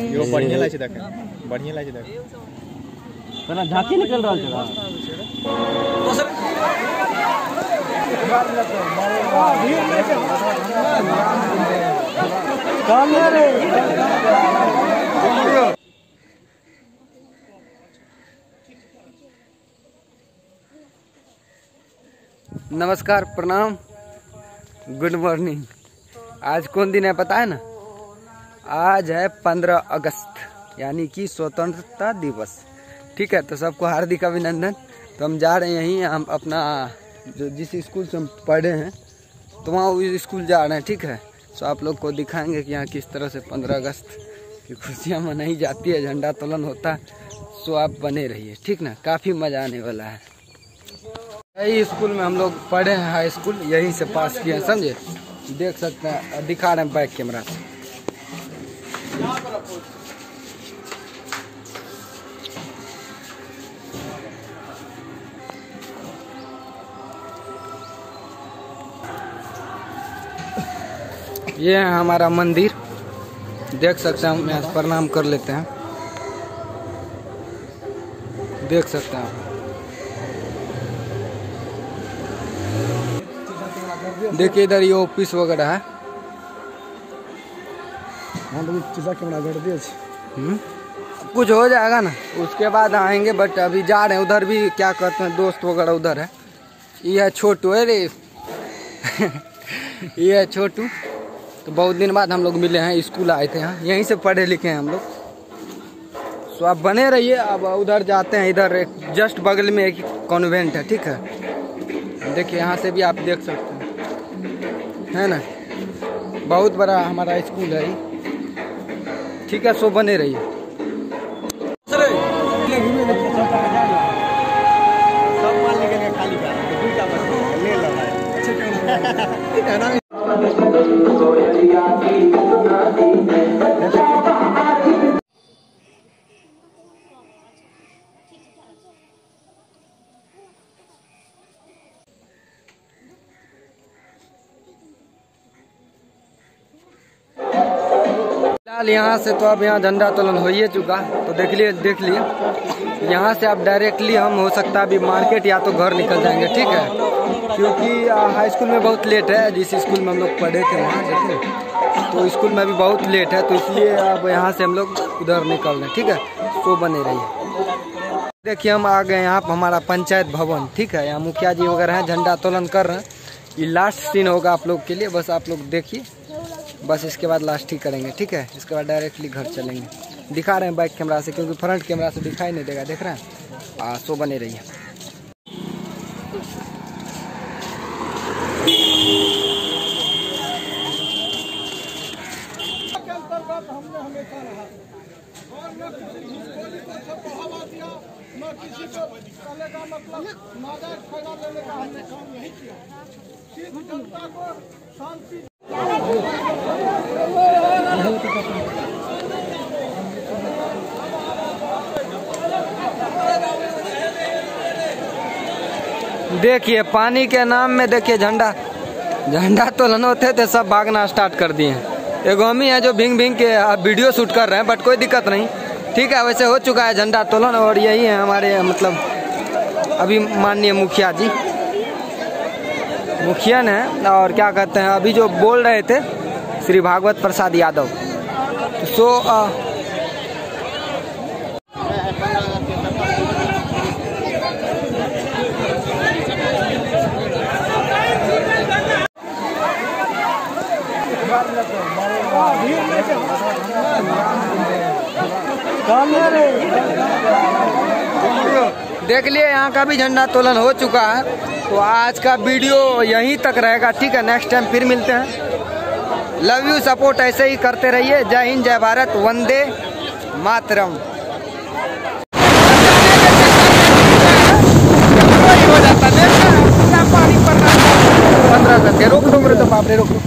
यो बढ़िया लागै छै देख, बढ़िया लागै छै देख, तना झांकी निकल रहल छै काम रे। नमस्कार, प्रणाम, गुड मॉर्निंग। आज कौन दिन है पता है ना? आज है 15 अगस्त, यानी कि स्वतंत्रता दिवस। ठीक है, तो सबको हार्दिक अभिनंदन। तो हम जा रहे हैं यहीं, हम अपना जो जिस स्कूल से हम पढ़े हैं तो वहाँ उस स्कूल जा रहे हैं। ठीक है, तो आप लोग को दिखाएंगे कि यहाँ किस तरह से 15 अगस्त की खुशियाँ मनाई जाती है, झंडा तोलन होता है। सो आप बने रहिए, ठीक ना, काफ़ी मज़ा आने वाला है। यही स्कूल में हम लोग पढ़े हैं, हाई स्कूल, यहीं से पास किए हैं, समझे। देख सकते हैं, दिखा रहे हैं बैक कैमरा से। ये है हमारा मंदिर, देख सकते हैं। हम यहाँ से प्रणाम कर लेते हैं, देख सकते हैं आप। देखिए इधर ये ऑफिस वगैरह है। कुछ हो जाएगा ना, उसके बाद आएंगे, बट अभी जा रहे हैं उधर भी, क्या करते हैं, दोस्त वगैरह उधर है। ये है छोटू, अरे ये है छोटू। तो बहुत दिन बाद हम लोग मिले हैं, स्कूल आए थे यहाँ, यहीं से पढ़े लिखे हैं हम लोग। तो आप बने रहिए। अब उधर जाते हैं, इधर एक जस्ट बगल में एक कॉन्वेंट है। ठीक है, देखिए यहाँ से भी आप देख सकते है ना, बहुत बड़ा हमारा स्कूल है। ठीक है, सो बने रहिए। यहाँ से तो अब यहाँ झंडा तोलन हो ही चुका, तो देख लिए यहाँ से आप डायरेक्टली हम हो सकता है अभी मार्केट या तो घर निकल जाएंगे। ठीक है, क्योंकि हाई स्कूल में बहुत लेट है, जिस स्कूल में हम लोग पढ़े थे वहाँ, देखिए तो स्कूल में भी बहुत लेट है, तो इसलिए अब यहाँ से हम लोग उधर निकल रहे हैं। ठीक है, तो बने रहिए। देखिए हम आ गए यहाँ पर, हमारा पंचायत भवन। ठीक है, यहाँ मुखिया जी वगैरह हैं, झंडा तोलन कर रहे हैं। ये लास्ट सीन होगा आप लोग के लिए, बस आप लोग देखिए, बस इसके बाद लास्ट ही करेंगे। ठीक है, इसके बाद डायरेक्टली घर चलेंगे। दिखा रहे हैं बैक कैमरा से, क्योंकि फ्रंट कैमरा से दिखाई नहीं देगा, देख रहे हैं। सो बने रहिए। देखिए पानी के नाम में, देखिए झंडा तोलन होते थे, सब भागना स्टार्ट कर दिए हैं। एगो हम ही हैं जो भींग भींग के वीडियो शूट कर रहे हैं, बट कोई दिक्कत नहीं। ठीक है, वैसे हो चुका है झंडा तोलन, और यही है हमारे मतलब अभी माननीय मुखिया जी, मुखिया ने, और क्या कहते हैं अभी जो बोल रहे थे श्री भागवत प्रसाद यादव। सो देख लिए यहाँ का भी झंडा तोलन हो चुका है। तो आज का वीडियो यहीं तक रहेगा। ठीक है, नेक्स्ट टाइम फिर मिलते हैं। लव यू, सपोर्ट ऐसे ही करते रहिए। जय हिंद, जय भारत, वंदे मातरम। हो जाता है 15 तक, रोक दो,